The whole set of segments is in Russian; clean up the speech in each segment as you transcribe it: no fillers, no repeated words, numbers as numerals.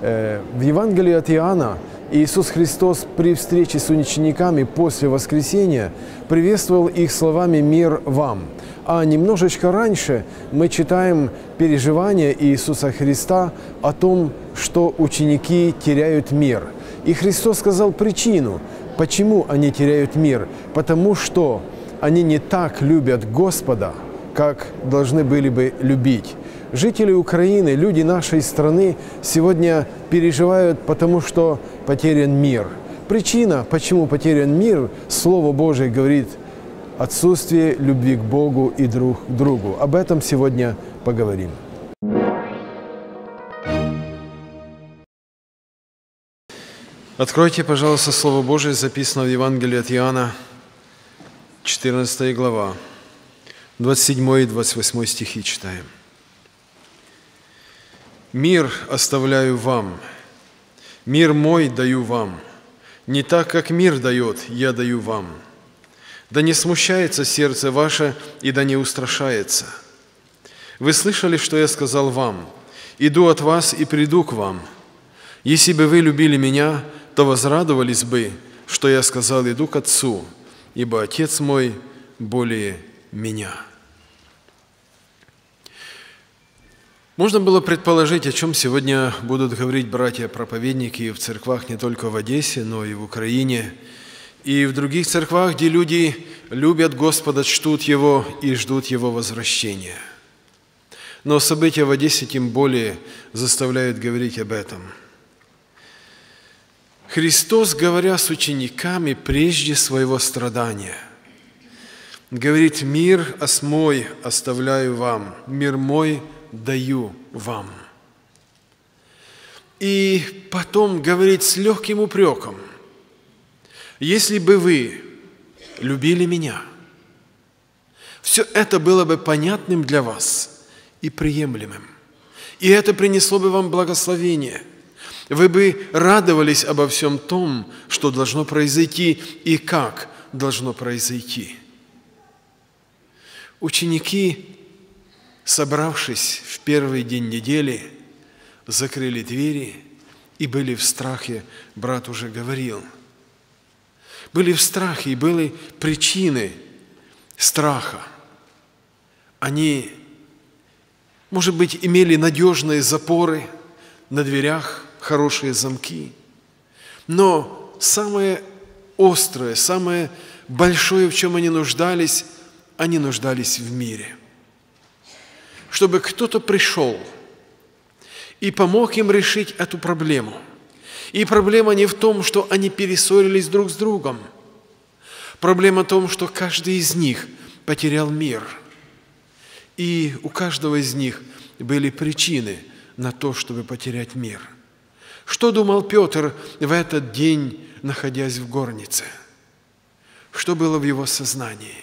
В Евангелии от Иоанна Иисус Христос при встрече с учениками после воскресения приветствовал их словами «Мир вам». А немножечко раньше мы читаем переживания Иисуса Христа о том, что ученики теряют мир. И Христос сказал причину, почему они теряют мир. Потому что они не так любят Господа, как должны были бы любить. Жители Украины, люди нашей страны сегодня переживают, потому что потерян мир. Причина, почему потерян мир, Слово Божие говорит, отсутствие любви к Богу и друг к другу. Об этом сегодня поговорим. Откройте, пожалуйста, Слово Божие, записано в Евангелии от Иоанна, 14 глава, 27 и 28 стихи читаем. «Мир оставляю вам, мир мой даю вам, не так, как мир дает, я даю вам. Да не смущается сердце ваше, и да не устрашается. Вы слышали, что я сказал вам? Иду от вас и приду к вам. Если бы вы любили меня, то возрадовались бы, что я сказал, иду к Отцу, ибо Отец мой более меня». Можно было предположить, о чем сегодня будут говорить братья-проповедники в церквах не только в Одессе, но и в Украине, и в других церквах, где люди любят Господа, чтут Его и ждут Его возвращения. Но события в Одессе тем более заставляют говорить об этом. Христос, говоря с учениками прежде своего страдания, говорит: «Мир мой оставляю вам, мир мой даю вам». И потом говорит с легким упреком: если бы вы любили меня, все это было бы понятным для вас и приемлемым, и это принесло бы вам благословение. Вы бы радовались обо всем том, что должно произойти и как должно произойти. Ученики, собравшись в первый день недели, закрыли двери и были в страхе, брат уже говорил. Были в страхе и были причины страха. Они, может быть, имели надежные запоры на дверях, хорошие замки, но самое острое, самое большое, в чем они нуждались в мире. Чтобы кто-то пришел и помог им решить эту проблему. И проблема не в том, что они перессорились друг с другом. Проблема в том, что каждый из них потерял мир. И у каждого из них были причины на то, чтобы потерять мир. Что думал Петр в этот день, находясь в горнице? Что было в его сознании?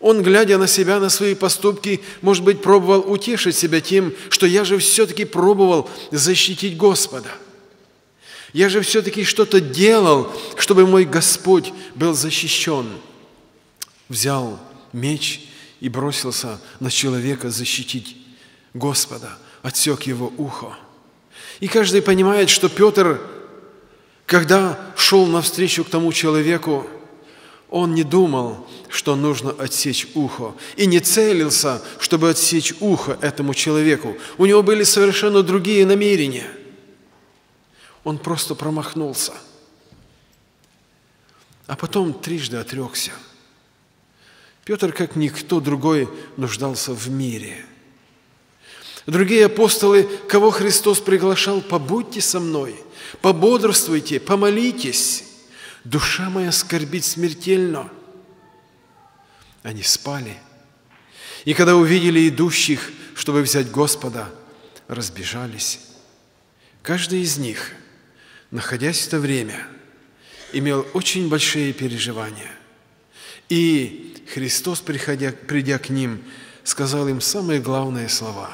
Он, глядя на себя, на свои поступки, может быть, пробовал утешить себя тем, что я же все-таки пробовал защитить Господа. Я же все-таки что-то делал, чтобы мой Господь был защищен. Взял меч и бросился на человека защитить Господа, отсек его ухо. И каждый понимает, что Петр, когда шел навстречу к тому человеку, он не думал, что нужно отсечь ухо, и не целился, чтобы отсечь ухо этому человеку. У него были совершенно другие намерения. Он просто промахнулся. А потом трижды отрекся. Петр, как никто другой, нуждался в мире. Другие апостолы, кого Христос приглашал: «Побудьте со мной, пободрствуйте, помолитесь. Душа моя скорбит смертельно». Они спали. И когда увидели идущих, чтобы взять Господа, разбежались. Каждый из них, находясь в это время, имел очень большие переживания. И Христос, придя к ним, сказал им самые главные слова: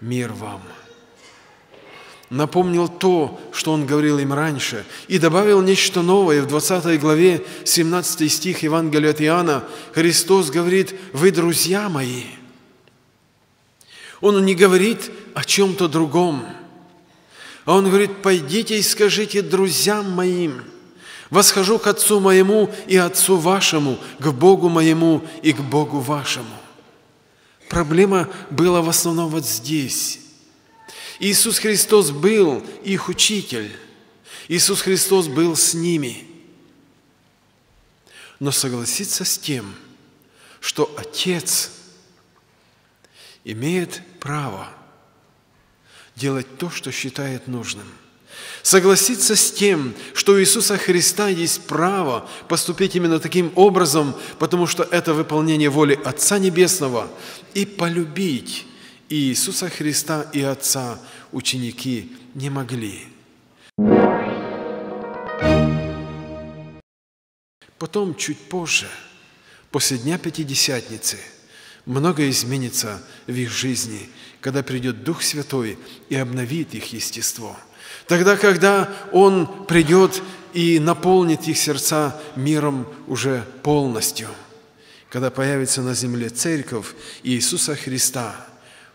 «Мир вам». Напомнил то, что Он говорил им раньше, и добавил нечто новое. В 20 главе, 17 стих Евангелия от Иоанна, Христос говорит: «Вы друзья мои». Он не говорит о чем-то другом. А он говорит: «Пойдите и скажите друзьям моим, восхожу к Отцу моему и Отцу вашему, к Богу моему и к Богу вашему». Проблема была в основном вот здесь. Иисус Христос был их учитель. Иисус Христос был с ними. Но согласиться с тем, что Отец имеет право делать то, что считает нужным. Согласиться с тем, что у Иисуса Христа есть право поступить именно таким образом, потому что это выполнение воли Отца Небесного, и полюбить и Иисуса Христа, и Отца ученики не могли. Потом, чуть позже, после Дня Пятидесятницы, многое изменится в их жизни, когда придет Дух Святой и обновит их естество. Тогда, когда Он придет и наполнит их сердца миром уже полностью, когда появится на земле Церковь Иисуса Христа,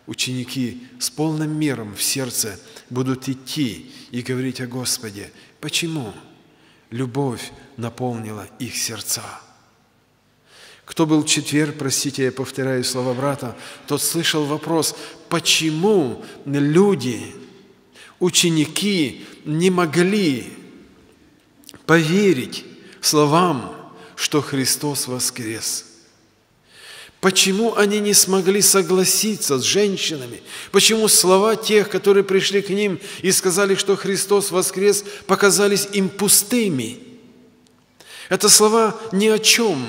ученики с полным миром в сердце будут идти и говорить о Господе. Почему? Любовь наполнила их сердца. Кто был в четверг, простите, я повторяю слова брата, тот слышал вопрос: почему люди, ученики не могли поверить словам, что Христос воскрес? Почему они не смогли согласиться с женщинами? Почему слова тех, которые пришли к ним и сказали, что Христос воскрес, показались им пустыми? Это слова ни о чем.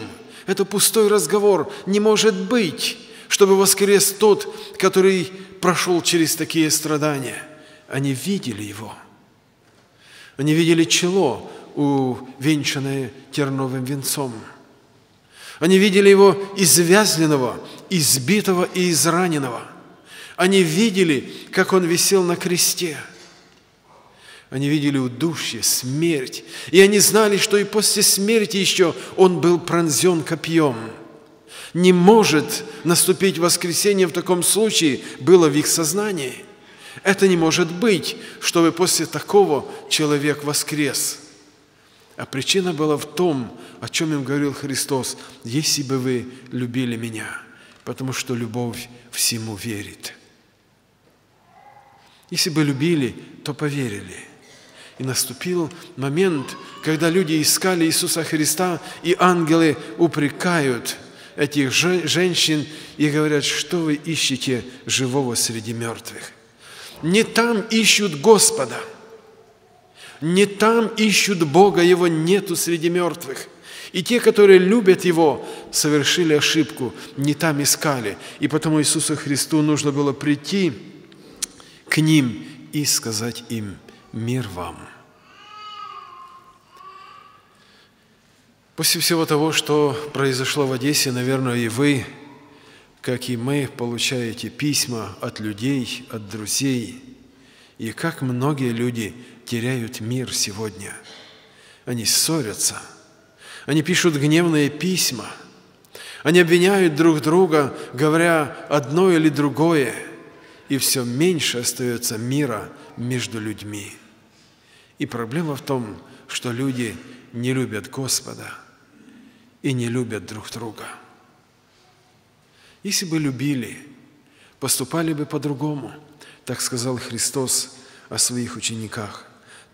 Это пустой разговор. Не может быть, чтобы воскрес тот, который прошел через такие страдания. Они видели его. Они видели чело, увенчанное терновым венцом. Они видели его извязленного, избитого и израненного. Они видели, как он висел на кресте. Они видели удушье, смерть. И они знали, что и после смерти еще он был пронзен копьем. Не может наступить воскресение в таком случае, было в их сознании. Это не может быть, чтобы после такого человек воскрес. А причина была в том, о чем им говорил Христос: «Если бы вы любили меня, потому что любовь всему верит». Если бы любили, то поверили. И наступил момент, когда люди искали Иисуса Христа, и ангелы упрекают этих женщин и говорят: что вы ищете живого среди мертвых? Не там ищут Господа, не там ищут Бога, Его нету среди мертвых. И те, которые любят Его, совершили ошибку, не там искали. И потому Иисусу Христу нужно было прийти к ним и сказать им: «Мир вам». После всего того, что произошло в Одессе, наверное, и вы, как и мы, получаете письма от людей, от друзей. И как многие люди теряют мир сегодня. Они ссорятся, они пишут гневные письма, они обвиняют друг друга, говоря одно или другое, и все меньше остается мира между людьми. И проблема в том, что люди не любят Господа и не любят друг друга. Если бы любили, поступали бы по-другому, так сказал Христос о своих учениках,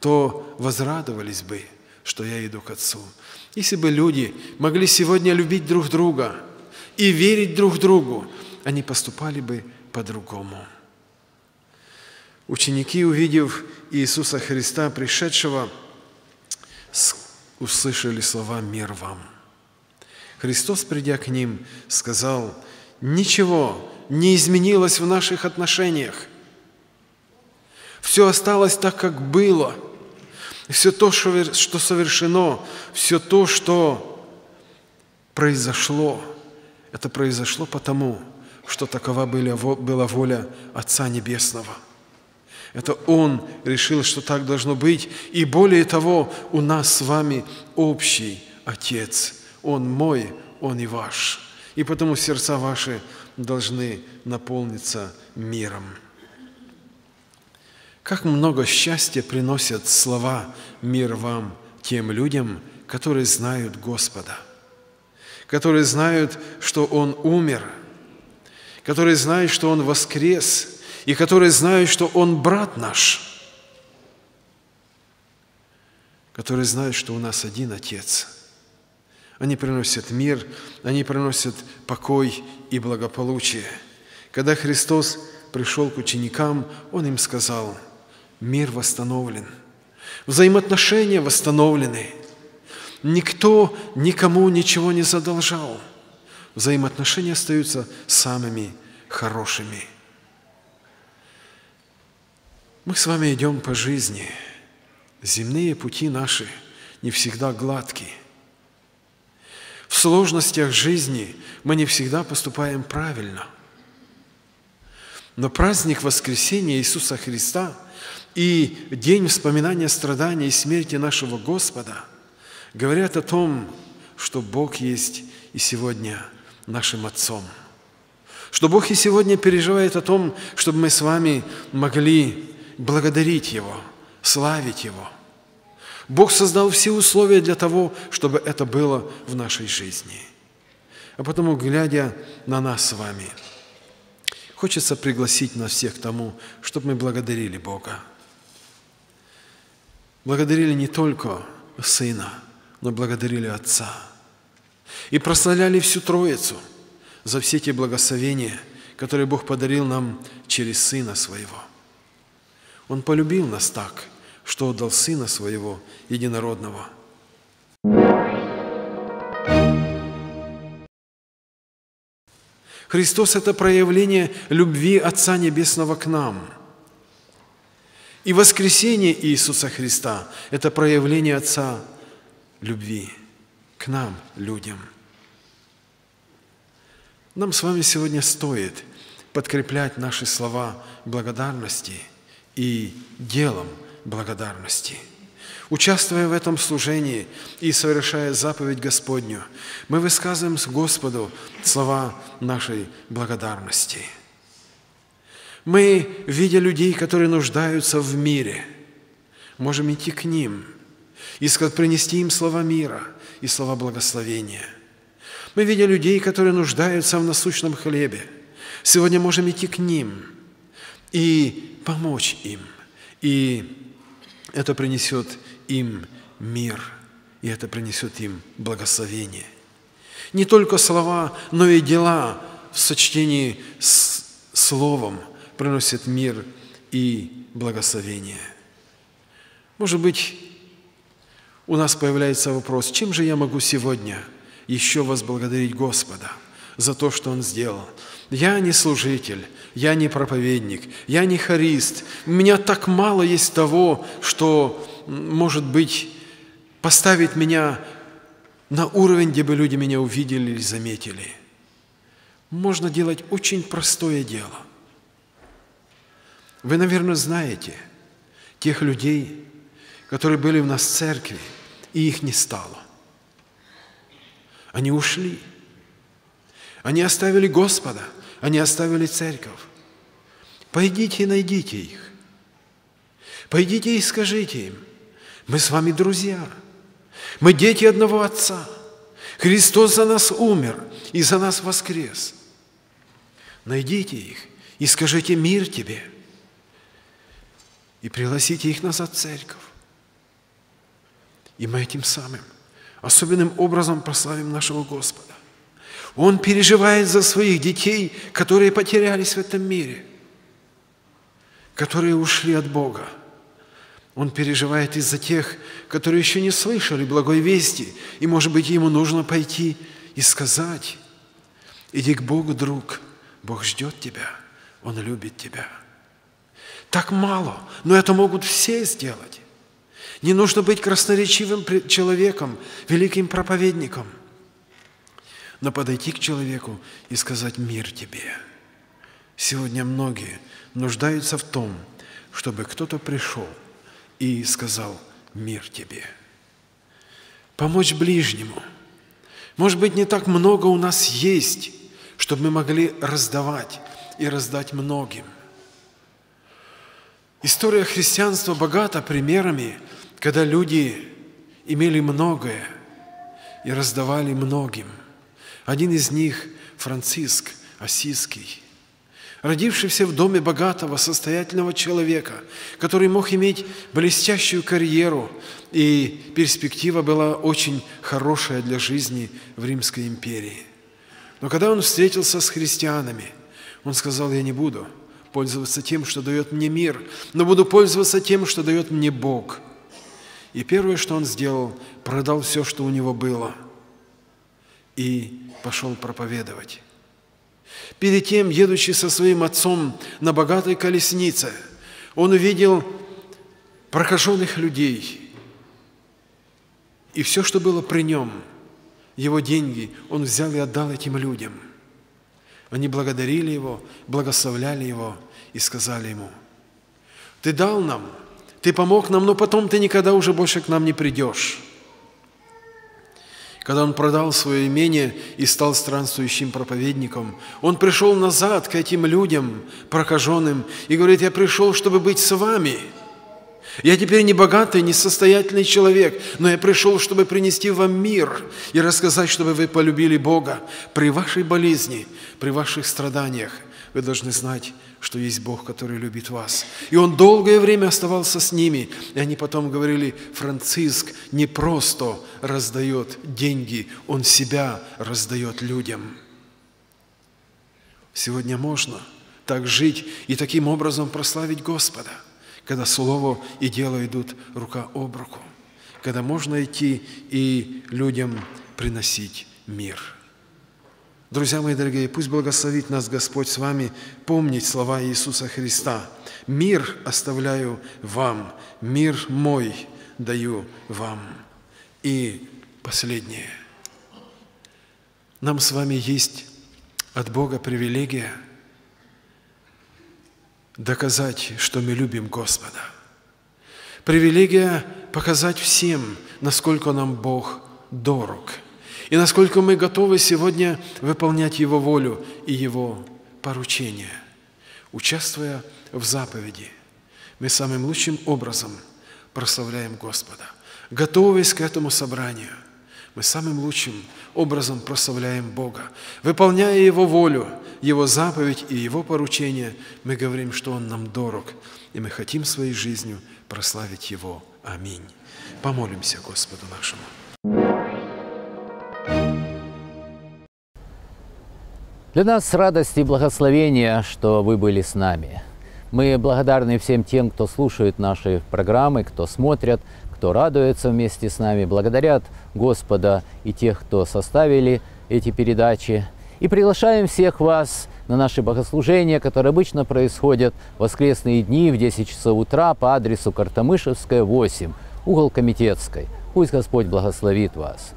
то возрадовались бы, что я иду к Отцу. Если бы люди могли сегодня любить друг друга и верить друг другу, они поступали бы по-другому. Ученики, увидев Иисуса Христа, пришедшего, услышали слова: «Мир вам». Христос, придя к ним, сказал: «Ничего не изменилось в наших отношениях. Все осталось так, как было. Все то, что совершено, все то, что произошло, это произошло потому, что такова была воля Отца Небесного». Это Он решил, что так должно быть. И более того, у нас с вами общий Отец. Он мой, Он и ваш. И потому сердца ваши должны наполниться миром. Как много счастья приносят слова «Мир вам» тем людям, которые знают Господа, которые знают, что Он умер, которые знают, что Он воскрес, и которые знают, что Он брат наш, которые знают, что у нас один Отец. Они приносят мир, они приносят покой и благополучие. Когда Христос пришел к ученикам, Он им сказал: «Мир восстановлен, взаимоотношения восстановлены, никто никому ничего не задолжал, взаимоотношения остаются самыми хорошими». Мы с вами идем по жизни, земные пути наши не всегда гладкие. В сложностях жизни мы не всегда поступаем правильно. Но праздник воскресения Иисуса Христа и день вспоминания страданий и смерти нашего Господа говорят о том, что Бог есть и сегодня нашим Отцом. Что Бог и сегодня переживает о том, чтобы мы с вами могли благодарить Его, славить Его. Бог создал все условия для того, чтобы это было в нашей жизни. А потому, глядя на нас с вами, хочется пригласить нас всех к тому, чтобы мы благодарили Бога. Благодарили не только Сына, но благодарили Отца. И прославляли всю Троицу за все те благословения, которые Бог подарил нам через Сына Своего. Он полюбил нас так, что отдал Сына Своего Единородного. Христос – это проявление любви Отца Небесного к нам. И воскресение Иисуса Христа – это проявление Отца любви к нам, людям. Нам с вами сегодня стоит подкреплять наши слова благодарности и делом благодарности. Участвуя в этом служении и совершая заповедь Господню, мы высказываем Господу слова нашей благодарности. Мы, видя людей, которые нуждаются в мире, можем идти к ним и принести им слова мира и слова благословения. Мы, видя людей, которые нуждаются в насущном хлебе, сегодня можем идти к ним и помочь им, и это принесет им мир, и это принесет им благословение. Не только слова, но и дела в сочетании с словом приносят мир и благословение. Может быть, у нас появляется вопрос: чем же я могу сегодня еще возблагодарить Господа за то, что Он сделал? Я не служитель, я не проповедник, я не хорист. У меня так мало есть того, что, может быть, поставит меня на уровень, где бы люди меня увидели или заметили. Можно делать очень простое дело. Вы, наверное, знаете тех людей, которые были у нас в церкви, и их не стало. Они ушли. Они оставили Господа, они оставили церковь. Пойдите и найдите их. Пойдите и скажите им: мы с вами друзья, мы дети одного Отца. Христос за нас умер и за нас воскрес. Найдите их и скажите: мир тебе. И пригласите их назад в церковь. И мы этим самым особенным образом прославим нашего Господа. Он переживает за своих детей, которые потерялись в этом мире, которые ушли от Бога. Он переживает из-за тех, которые еще не слышали благой вести, и, может быть, ему нужно пойти и сказать: иди к Богу, друг, Бог ждет тебя, Он любит тебя. Так мало, но это могут все сделать. Не нужно быть красноречивым человеком, великим проповедником, но подойти к человеку и сказать: мир тебе. Сегодня многие нуждаются в том, чтобы кто-то пришел и сказал: мир тебе. Помочь ближнему. Может быть, не так много у нас есть, чтобы мы могли раздавать и раздать многим. История христианства богата примерами, когда люди имели многое и раздавали многим. Один из них – Франциск Ассизский, родившийся в доме богатого, состоятельного человека, который мог иметь блестящую карьеру, и перспектива была очень хорошая для жизни в Римской империи. Но когда он встретился с христианами, он сказал: «Я не буду пользоваться тем, что дает мне мир, но буду пользоваться тем, что дает мне Бог». И первое, что он сделал, продал все, что у него было, и пошел проповедовать. Перед тем, едучи со своим отцом на богатой колеснице, он увидел прокаженных людей. И все, что было при нем, его деньги, он взял и отдал этим людям. Они благодарили его, благословляли его и сказали ему: «Ты дал нам, ты помог нам, но потом ты никогда уже больше к нам не придешь». Когда он продал свое имение и стал странствующим проповедником, он пришел назад к этим людям, прокаженным, и говорит: «Я пришел, чтобы быть с вами. Я теперь не богатый, не состоятельный человек, но я пришел, чтобы принести вам мир и рассказать, чтобы вы полюбили Бога. При вашей болезни, при ваших страданиях вы должны знать, что есть Бог, который любит вас». И он долгое время оставался с ними. И они потом говорили: «Франциск не просто раздает деньги, он себя раздает людям». Сегодня можно так жить и таким образом прославить Господа, когда слово и дело идут рука об руку, когда можно идти и людям приносить мир. Друзья мои дорогие, пусть благословит нас Господь с вами помнить слова Иисуса Христа: «Мир оставляю вам, мир мой даю вам». И последнее. Нам с вами есть от Бога привилегия доказать, что мы любим Господа. Привилегия показать всем, насколько нам Бог дорог и насколько мы готовы сегодня выполнять Его волю и Его поручения. Участвуя в заповеди, мы самым лучшим образом прославляем Господа. Готовясь к этому собранию, мы самым лучшим образом прославляем Бога. Выполняя Его волю, Его заповедь и Его поручение, мы говорим, что Он нам дорог, и мы хотим своей жизнью прославить Его. Аминь. Помолимся Господу нашему. Для нас радость и благословение, что вы были с нами. Мы благодарны всем тем, кто слушает наши программы, кто смотрит, кто радуется вместе с нами, благодарят Господа и тех, кто составили эти передачи. И приглашаем всех вас на наши богослужения, которые обычно происходят в воскресные дни в 10 часов утра по адресу Картамышевская, 8, угол Комитетской. Пусть Господь благословит вас.